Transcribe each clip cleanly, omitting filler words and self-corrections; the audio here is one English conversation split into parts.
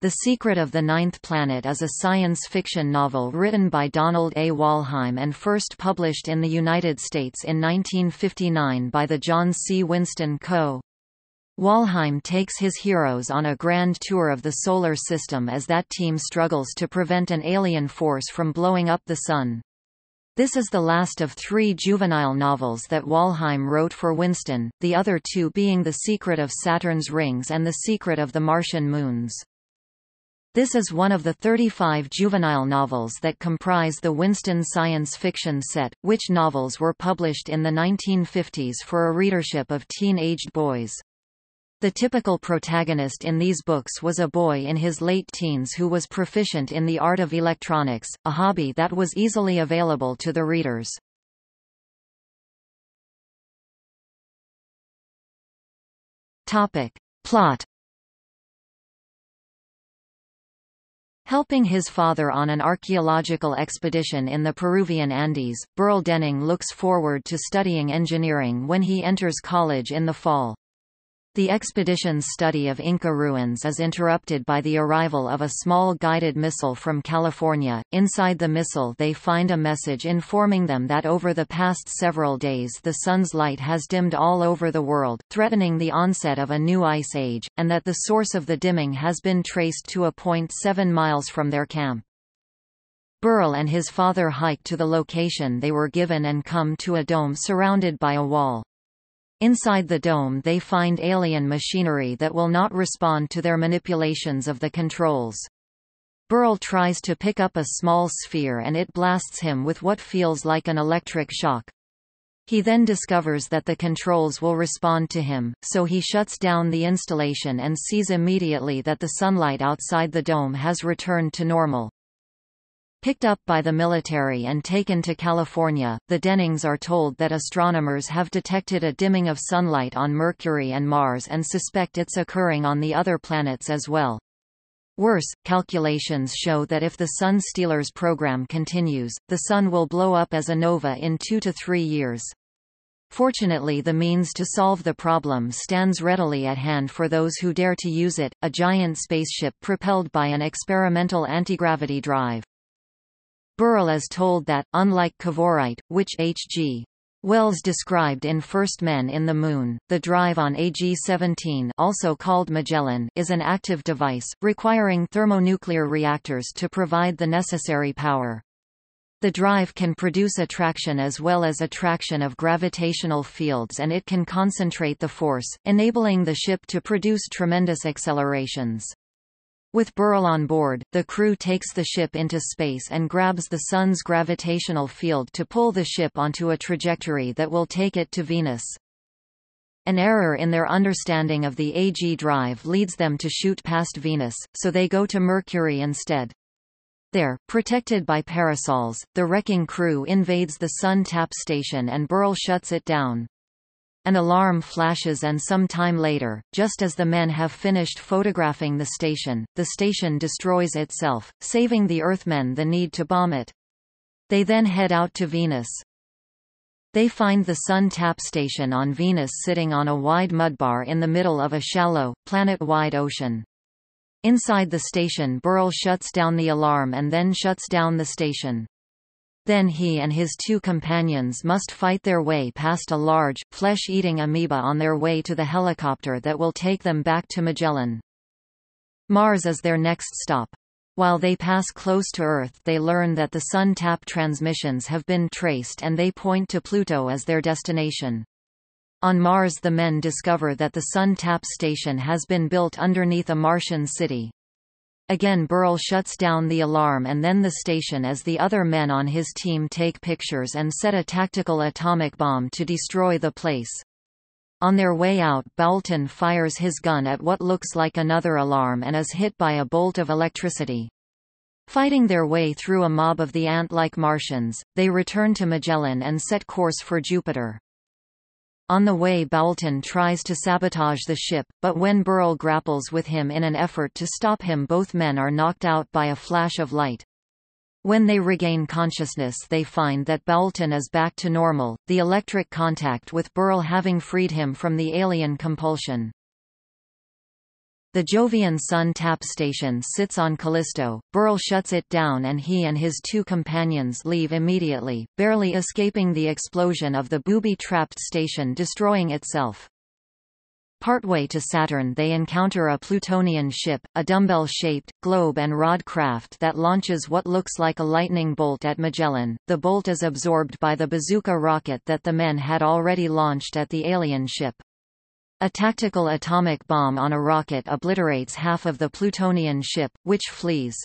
The Secret of the Ninth Planet is a science fiction novel written by Donald A. Wollheim and first published in the United States in 1959 by the John C. Winston Co. Wollheim takes his heroes on a grand tour of the solar system as that team struggles to prevent an alien force from blowing up the sun. This is the last of three juvenile novels that Wollheim wrote for Winston, the other two being The Secret of Saturn's Rings and The Secret of the Martian Moons. This is one of the 35 juvenile novels that comprise the Winston Science Fiction set, which novels were published in the 1950s for a readership of teen-aged boys. The typical protagonist in these books was a boy in his late teens who was proficient in the art of electronics, a hobby that was easily available to the readers. Topic. Plot. Helping his father on an archaeological expedition in the Peruvian Andes, Burl Denning looks forward to studying engineering when he enters college in the fall. The expedition's study of Inca ruins is interrupted by the arrival of a small guided missile from California. Inside the missile they find a message informing them that over the past several days the sun's light has dimmed all over the world, threatening the onset of a new ice age, and that the source of the dimming has been traced to a point 7 miles from their camp. Burl and his father hike to the location they were given and come to a dome surrounded by a wall. Inside the dome they find alien machinery that will not respond to their manipulations of the controls. Burl tries to pick up a small sphere and it blasts him with what feels like an electric shock. He then discovers that the controls will respond to him, so he shuts down the installation and sees immediately that the sunlight outside the dome has returned to normal. Picked up by the military and taken to California, the Dennings are told that astronomers have detected a dimming of sunlight on Mercury and Mars and suspect it's occurring on the other planets as well. Worse, calculations show that if the Sun Stealers program continues, the Sun will blow up as a nova in 2 to 3 years. Fortunately, the means to solve the problem stands readily at hand for those who dare to use it, a giant spaceship propelled by an experimental antigravity drive. Burl is told that, unlike Cavorite, which H.G. Wells described in First Men in the Moon, the drive on AG-17, also called Magellan, is an active device, requiring thermonuclear reactors to provide the necessary power. The drive can produce attraction as well as attraction of gravitational fields, and it can concentrate the force, enabling the ship to produce tremendous accelerations. With Burl on board, the crew takes the ship into space and grabs the sun's gravitational field to pull the ship onto a trajectory that will take it to Venus. An error in their understanding of the AG drive leads them to shoot past Venus, so they go to Mercury instead. There, protected by parasols, the wrecking crew invades the Sun Tap Station and Burl shuts it down. An alarm flashes and some time later, just as the men have finished photographing the station destroys itself, saving the Earthmen the need to bomb it. They then head out to Venus. They find the Sun Tap Station on Venus sitting on a wide mudbar in the middle of a shallow, planet-wide ocean. Inside the station, Burl shuts down the alarm and then shuts down the station. Then he and his two companions must fight their way past a large, flesh-eating amoeba on their way to the helicopter that will take them back to Magellan. Mars is their next stop. While they pass close to Earth, they learn that the Sun Tap transmissions have been traced and they point to Pluto as their destination. On Mars, the men discover that the Sun Tap station has been built underneath a Martian city. Again, Burl shuts down the alarm and then the station as the other men on his team take pictures and set a tactical atomic bomb to destroy the place. On their way out, Boulton fires his gun at what looks like another alarm and is hit by a bolt of electricity. Fighting their way through a mob of the ant-like Martians, they return to Magellan and set course for Jupiter. On the way, Boulton tries to sabotage the ship, but when Burl grapples with him in an effort to stop him, both men are knocked out by a flash of light. When they regain consciousness, they find that Boulton is back to normal, the electric contact with Burl having freed him from the alien compulsion. The Jovian Sun tap station sits on Callisto. Burl shuts it down and he and his two companions leave immediately, barely escaping the explosion of the booby-trapped station destroying itself. Partway to Saturn they encounter a Plutonian ship, a dumbbell-shaped, globe and rod craft that launches what looks like a lightning bolt at Magellan. The bolt is absorbed by the bazooka rocket that the men had already launched at the alien ship. A tactical atomic bomb on a rocket obliterates half of the Plutonian ship, which flees.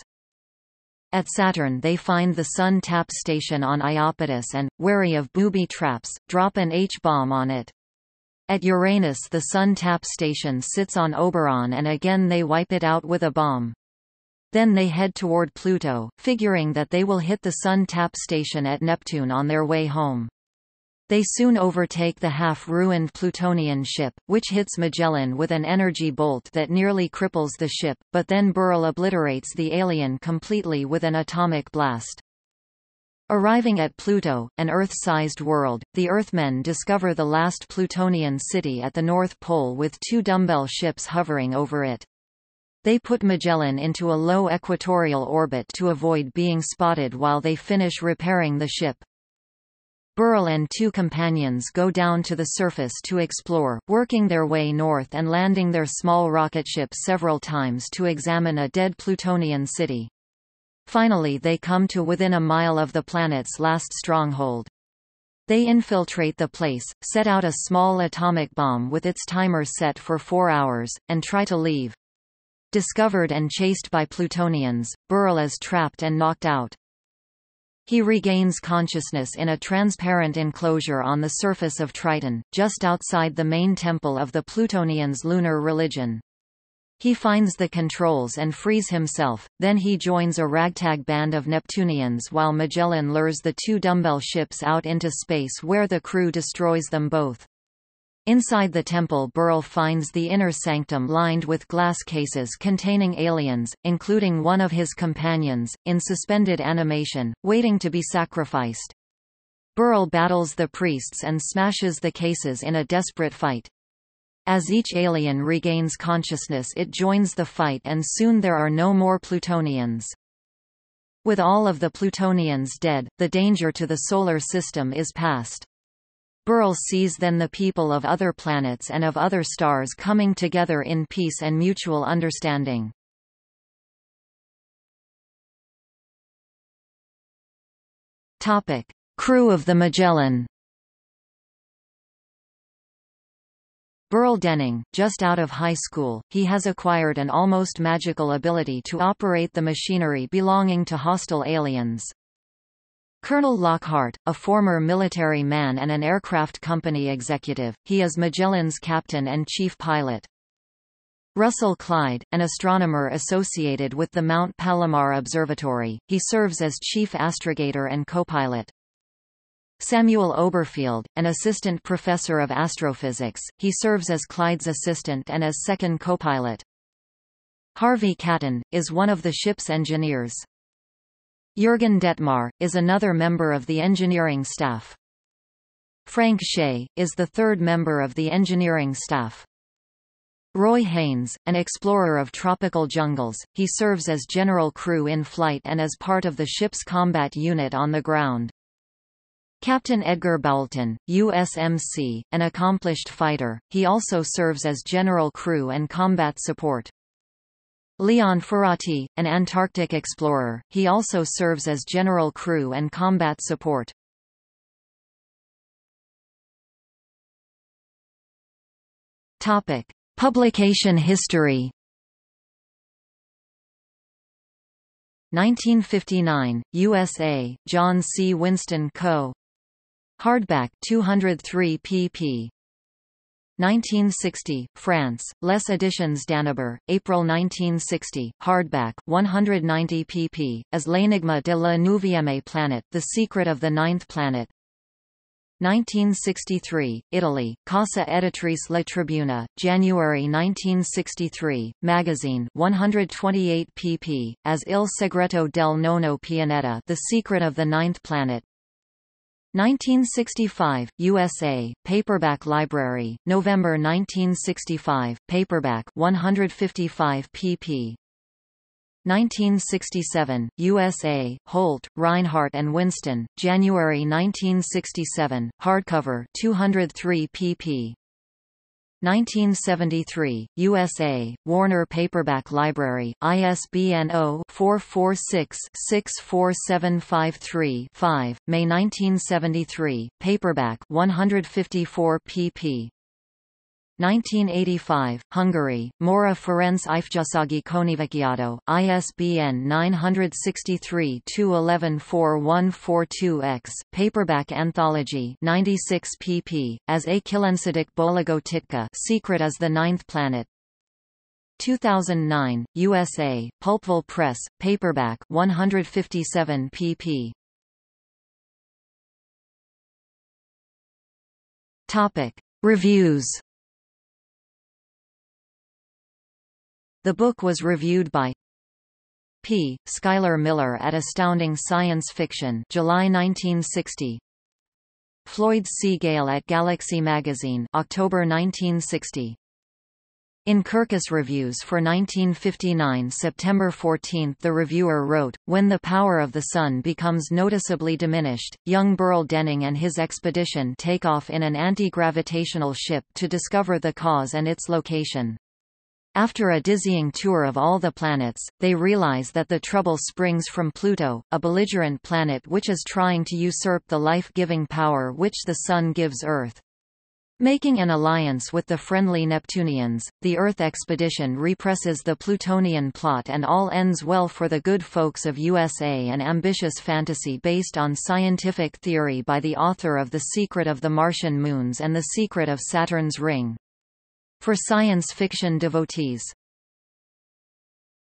At Saturn they find the Sun tap station on Iapetus and, wary of booby traps, drop an H-bomb on it. At Uranus the Sun tap station sits on Oberon and again they wipe it out with a bomb. Then they head toward Pluto, figuring that they will hit the Sun tap station at Neptune on their way home. They soon overtake the half-ruined Plutonian ship, which hits Magellan with an energy bolt that nearly cripples the ship, but then Burl obliterates the alien completely with an atomic blast. Arriving at Pluto, an Earth-sized world, the Earthmen discover the last Plutonian city at the North Pole with two dumbbell ships hovering over it. They put Magellan into a low equatorial orbit to avoid being spotted while they finish repairing the ship. Burl and two companions go down to the surface to explore, working their way north and landing their small rocketship several times to examine a dead Plutonian city. Finally they come to within a mile of the planet's last stronghold. They infiltrate the place, set out a small atomic bomb with its timer set for 4 hours, and try to leave. Discovered and chased by Plutonians, Burl is trapped and knocked out. He regains consciousness in a transparent enclosure on the surface of Triton, just outside the main temple of the Plutonians' lunar religion. He finds the controls and frees himself, then he joins a ragtag band of Neptunians while Magellan lures the two dumbbell ships out into space where the crew destroys them both. Inside the temple Burl finds the inner sanctum lined with glass cases containing aliens, including one of his companions, in suspended animation, waiting to be sacrificed. Burl battles the priests and smashes the cases in a desperate fight. As each alien regains consciousness it joins the fight and soon there are no more Plutonians. With all of the Plutonians dead, the danger to the solar system is past. Burl sees then the people of other planets and of other stars coming together in peace and mutual understanding. Topic: Crew of the Magellan. Burl Denning, just out of high school, he has acquired an almost magical ability to operate the machinery belonging to hostile aliens. Colonel Lockhart, a former military man and an aircraft company executive, he is Magellan's captain and chief pilot. Russell Clyde, an astronomer associated with the Mount Palomar Observatory, he serves as chief astrogator and co-pilot. Samuel Oberfield, an assistant professor of astrophysics, he serves as Clyde's assistant and as second co-pilot. Harvey Catton, is one of the ship's engineers. Jürgen Detmar, is another member of the engineering staff. Frank Shea, is the third member of the engineering staff. Roy Haynes, an explorer of tropical jungles, he serves as general crew in flight and as part of the ship's combat unit on the ground. Captain Edgar Boulton, USMC, an accomplished fighter, he also serves as general crew and combat support. Leon Ferrati, an Antarctic explorer, he also serves as general crew and combat support. Topic: Publication history. 1959, USA, John C. Winston Co. Hardback 203 pp. 1960, France, Les Editions d'Anneber, April 1960, hardback 190 pp. As l'énigme de la neuvième planète, The Secret of the Ninth Planet. 1963, Italy, Casa Editrice La Tribuna, January 1963, magazine 128 pp. As Il Segreto del Nono Pianeta, The Secret of the Ninth Planet. 1965, USA, Paperback Library, November 1965, paperback 155 pp. 1967, USA, Holt, Reinhardt and Winston, January 1967, hardcover 203 pp. 1973, USA, Warner Paperback Library, ISBN 0-446-64753-5, May 1973, paperback 154 pp. 1985, Hungary, Mora Ferenc Ifjasagi Konivakiado, ISBN 963-2114142-X, paperback anthology 96 pp, as a Kilencedik Bologo Titka, Secret as the Ninth Planet. 2009, USA, Pulpville Press, paperback 157 pp. Topic: Reviews. The book was reviewed by P. Schuyler Miller at Astounding Science Fiction, July 1960. Floyd C. Gale at Galaxy Magazine, October 1960. In Kirkus Reviews for 1959, September 14, the reviewer wrote, "When the power of the sun becomes noticeably diminished, young Burl Denning and his expedition take off in an anti-gravitational ship to discover the cause and its location. After a dizzying tour of all the planets, they realize that the trouble springs from Pluto, a belligerent planet which is trying to usurp the life-giving power which the Sun gives Earth. Making an alliance with the friendly Neptunians, the Earth expedition represses the Plutonian plot and all ends well for the good folks of USA." An ambitious fantasy based on scientific theory by the author of The Secret of the Martian Moons and The Secret of Saturn's Ring. For science fiction devotees.